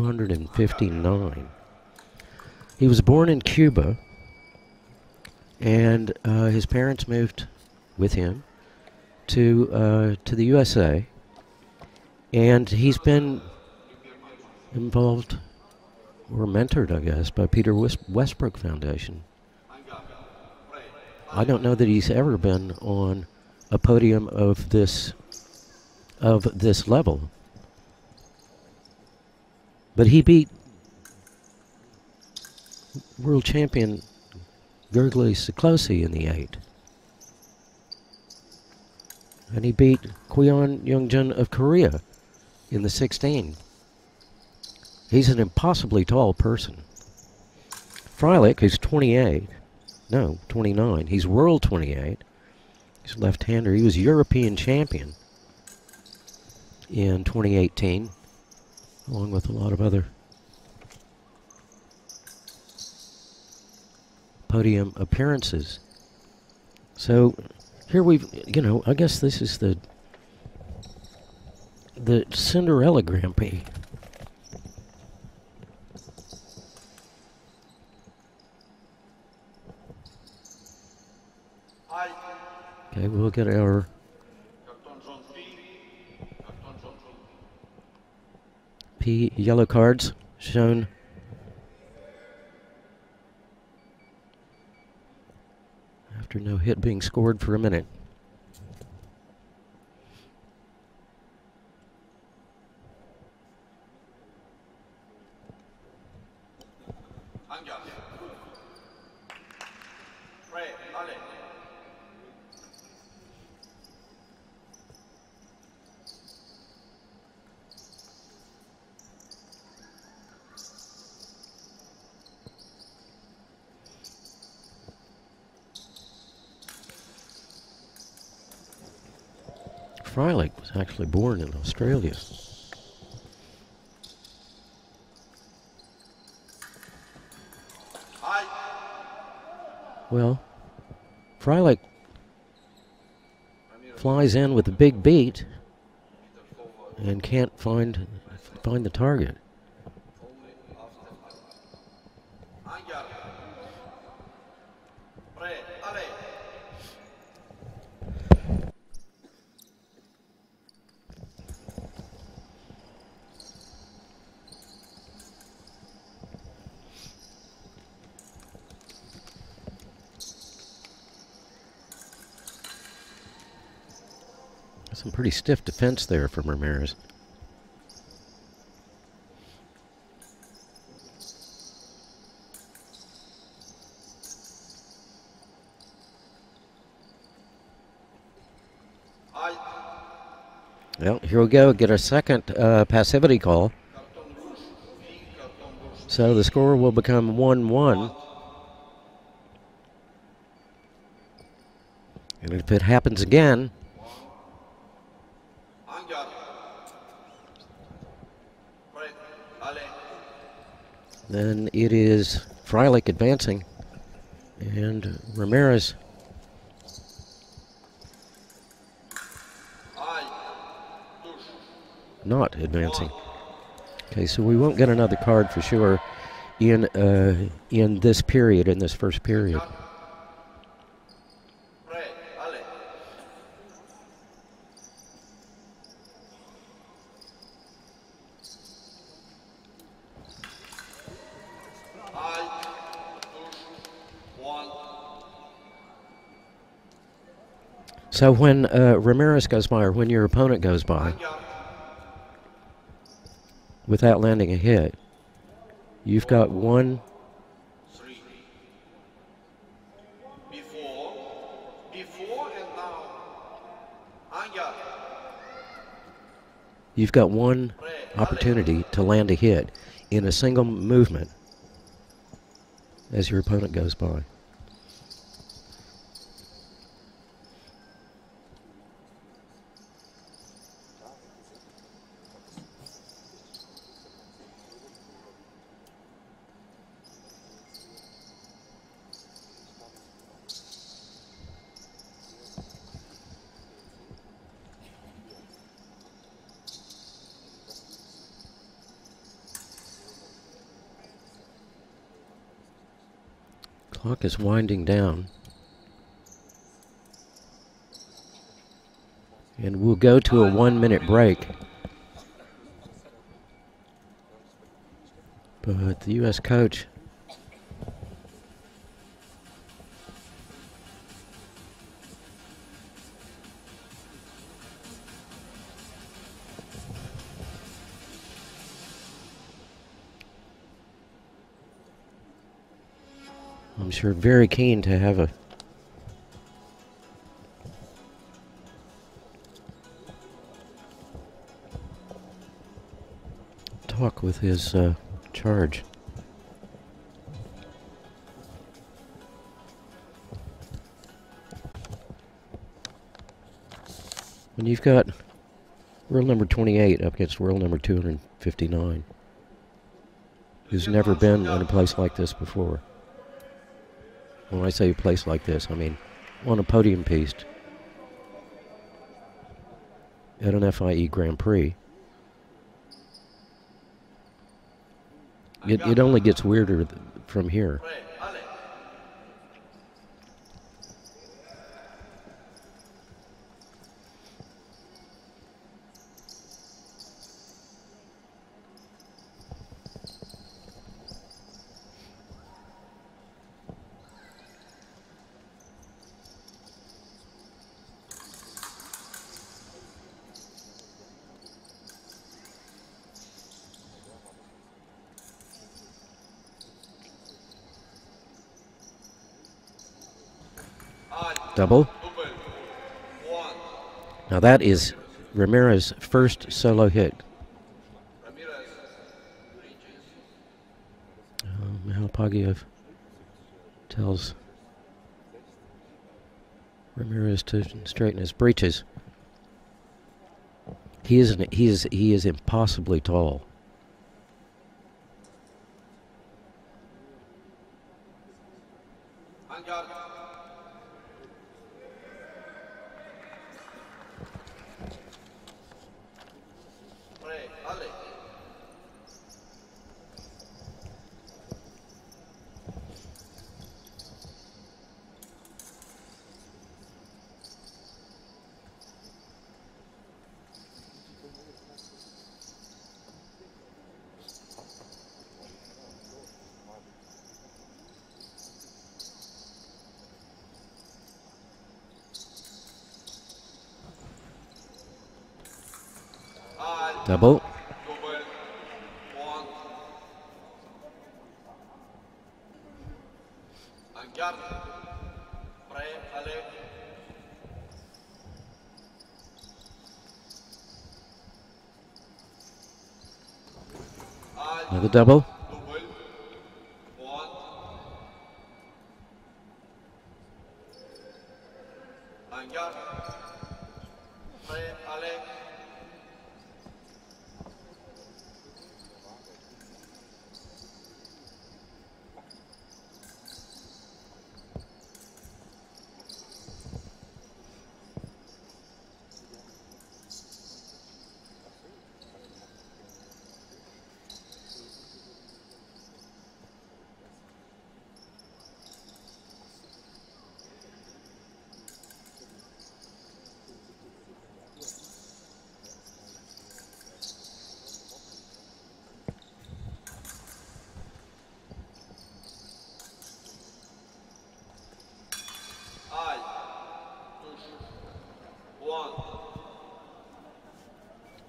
259. He was born in Cuba, and his parents moved with him to the USA, and he's been involved or mentored, I guess, by Peter Westbrook Foundation. I don't know that he's ever been on a podium of this level, but he beat world champion Gergely Siklosi in the 8. And he beat Kwon Young Jun of Korea in the 16. He's an impossibly tall person. Freilich, who's 28, no, 29, he's world 28. He's a left-hander. He was European champion in 2018, along with a lot of other podium appearances. So here we've, you know, I guess this is the Cinderella Grand Prix. Okay, we'll get our P yellow cards shown after no hit being scored for a minute. Freilich was actually born in Australia. Well, Freilich flies in with a big beat and can't find the target. Some pretty stiff defense there from Ramirez. Well, here we go, get our second passivity call. So the score will become 1-1. And if it happens again, then it is Freilich advancing and Ramirez. Not advancing. Okay, so we won't get another card for sure in this period, in this first period. So when Ramirez goes by, or when your opponent goes by, without landing a hit, you've got one, you've got one opportunity to land a hit in a single movement as your opponent goes by. Clock is winding down. And we'll go to a 1 minute break. But the U.S. coach I'm sure very keen to have a talk with his charge. And you've got world number 28 up against world number 259, who's never been in a place like this before. When I say a place like this, I mean on a podium piece at an FIE Grand Prix. It only gets weirder from here. Double. Now that is Ramirez's first solo hit. Mikhail Pagyev tells Ramirez to straighten his breeches. He is impossibly tall. Double. Another double.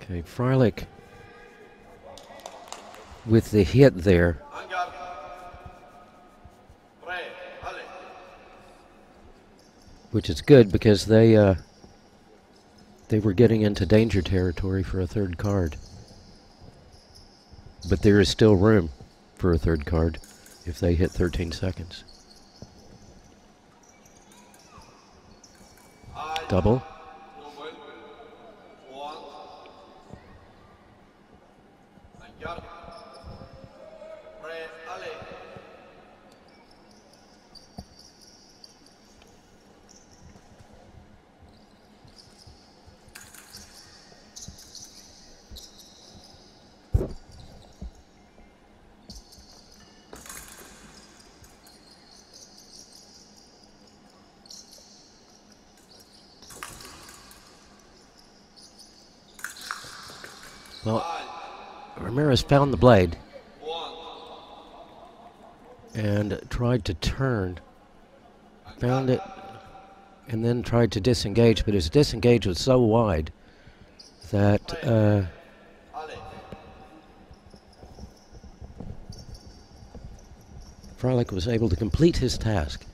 Okay, Freilich with the hit there. Which is good because they were getting into danger territory for a third card. But there is still room for a third card if they hit 13 seconds. Double. Well, Ramirez found the blade and tried to turn, found it, and then tried to disengage, but his disengage was so wide that Freilich was able to complete his task.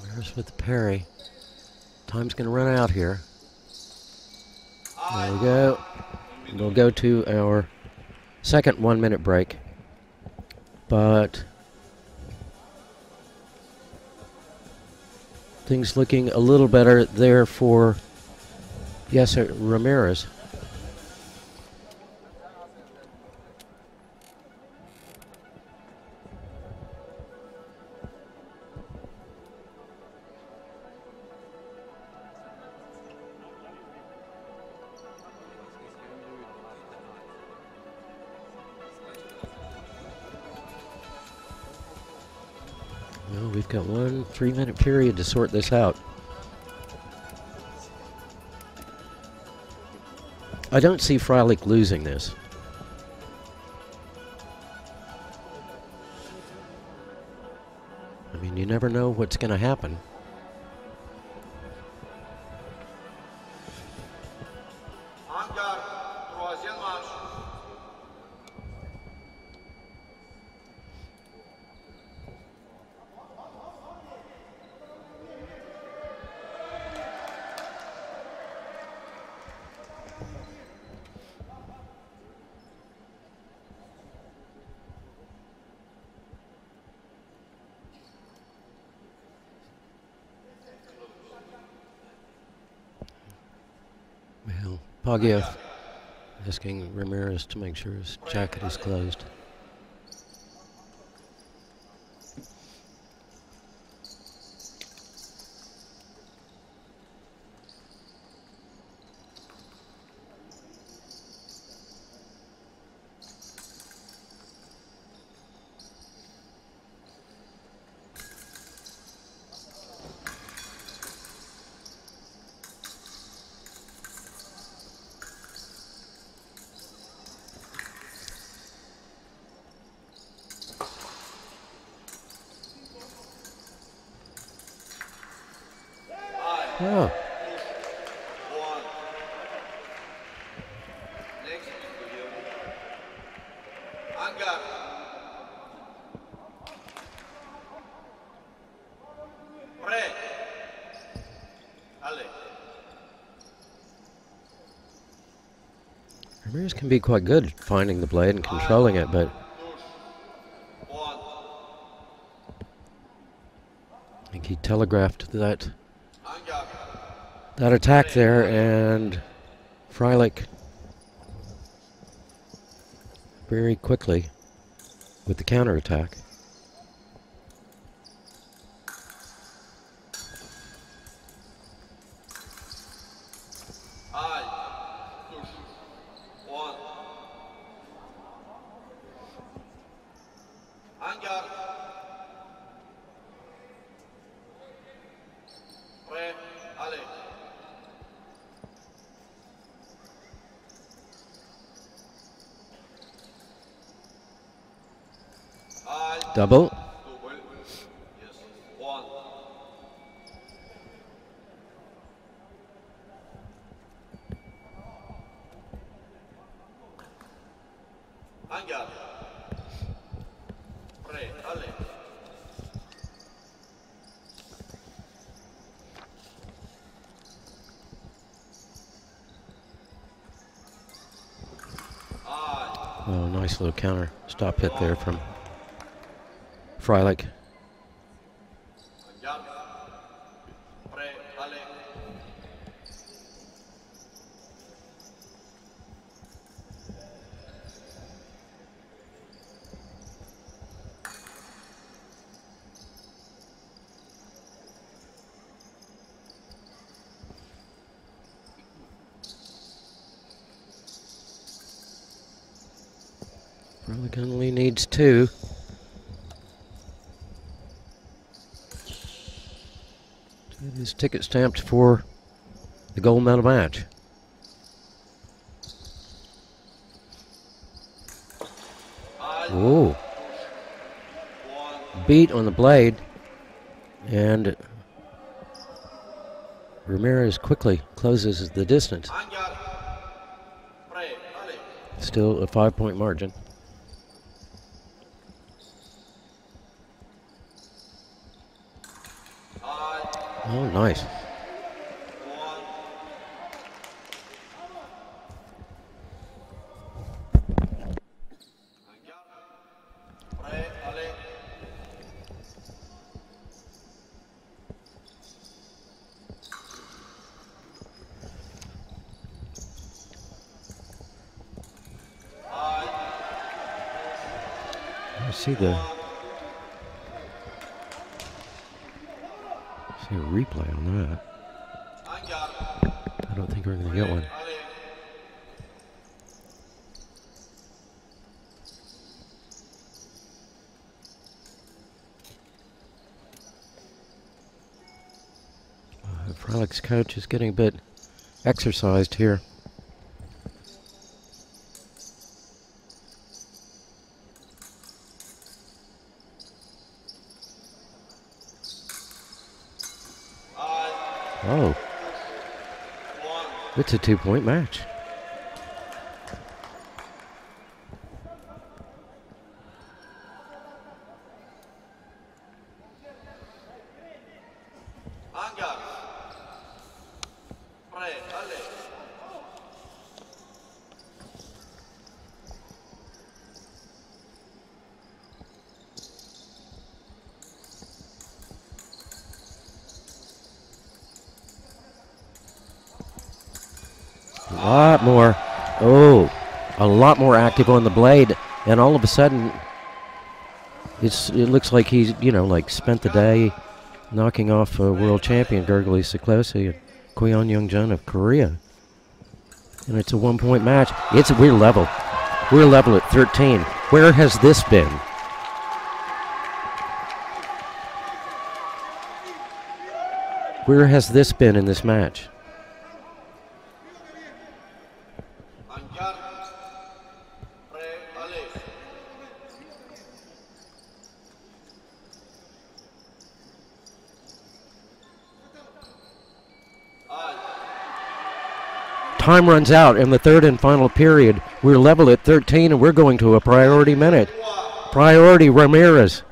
Ramirez with the parry. Time's going to run out here. There we go. We'll go to our second 1-minute break, but things looking a little better there for Yeisser Ramirez. We've got 1 3-minute period to sort this out. I don't see Freilich losing this. I mean, you never know what's going to happen. Pagyev asking Ramirez to make sure his jacket is closed. Oh. Ramirez can be quite good at finding the blade and controlling it, but I think he telegraphed that attack there, and Freilich very quickly with the counterattack. Double. Oh, nice little counter stop hit there from Freilich. Freilich only needs two. Get his ticket stamped for the gold medal match. Ooh. Beat on the blade, and Ramirez quickly closes the distance. Still a 5-point margin. Oh, nice. See a replay on that. I don't think we're gonna get one. Freilich's coach is getting a bit exercised here. Oh, it's a 2-point match. More active on the blade, and all of a sudden it looks like he's, you know, like spent the day knocking off a world champion Gergely Siklosi and Kwon Young Jun of Korea, and it's a 1-point match. It's a weird level. We're level at 13. Where has this been? Where has this been in this match? Time runs out in the third and final period. We're level at 13, and we're going to a priority minute. Priority Ramirez.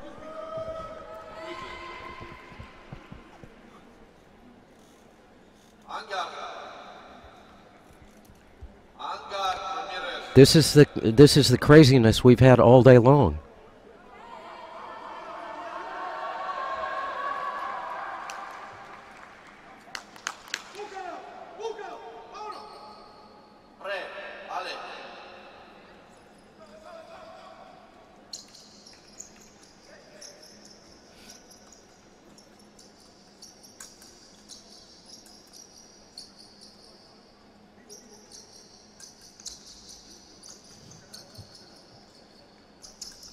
This is the craziness we've had all day long.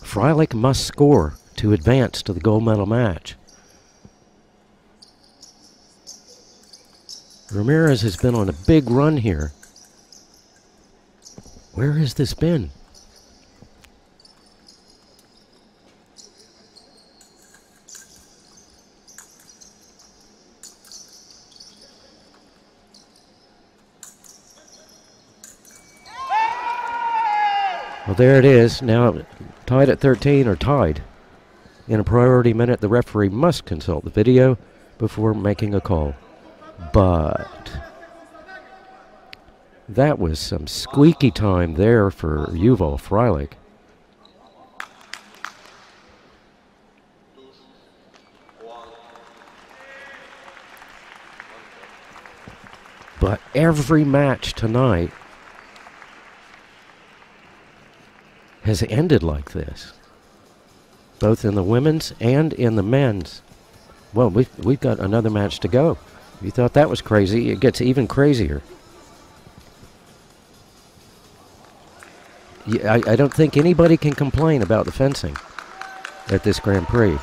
Freilich must score to advance to the gold medal match. Ramirez has been on a big run here. Where has this been? Well, there it is. Now tied at 13, or tied. In a priority minute, the referee must consult the video before making a call. But that was some squeaky time there for Yuval Freilich. But every match tonight has ended like this, both in the women's and in the men's. Well, we've got another match to go. If you thought that was crazy, it gets even crazier. I don't think anybody can complain about the fencing at this Grand Prix.